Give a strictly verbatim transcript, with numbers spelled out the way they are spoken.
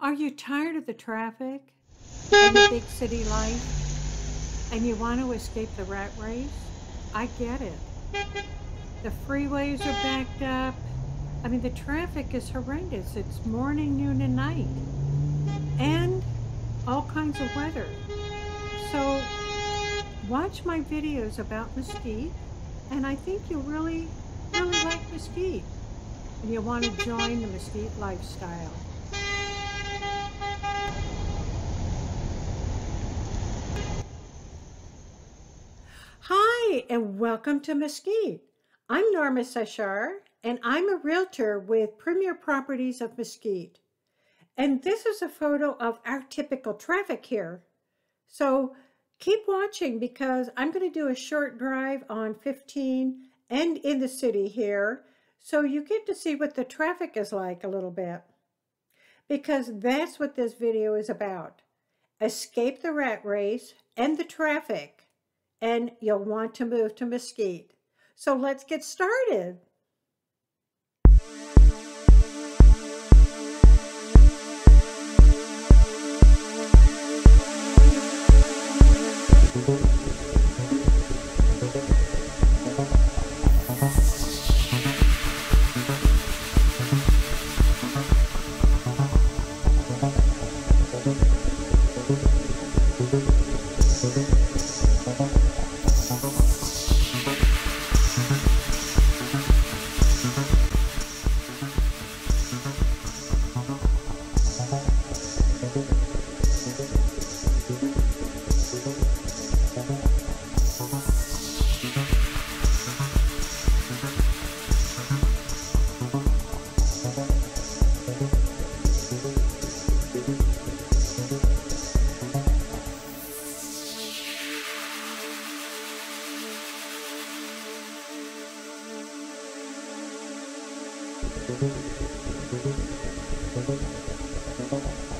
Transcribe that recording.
Are you tired of the traffic and the big city life and you want to escape the rat race? I get it. The freeways are backed up. I mean, the traffic is horrendous. It's morning, noon, and night. And all kinds of weather. So watch my videos about Mesquite, and I think you'll really, really like Mesquite. And you want to join the Mesquite lifestyle. Hi, and welcome to Mesquite. I'm Norma Sachar, and I'm a realtor with Premier Properties of Mesquite. And this is a photo of our typical traffic here. So keep watching, because I'm going to do a short drive on fifteen and in the city here, so you get to see what the traffic is like a little bit, because that's what this video is about. Escape the rat race and the traffic, and you'll want to move to Mesquite. So let's get started. Thank you.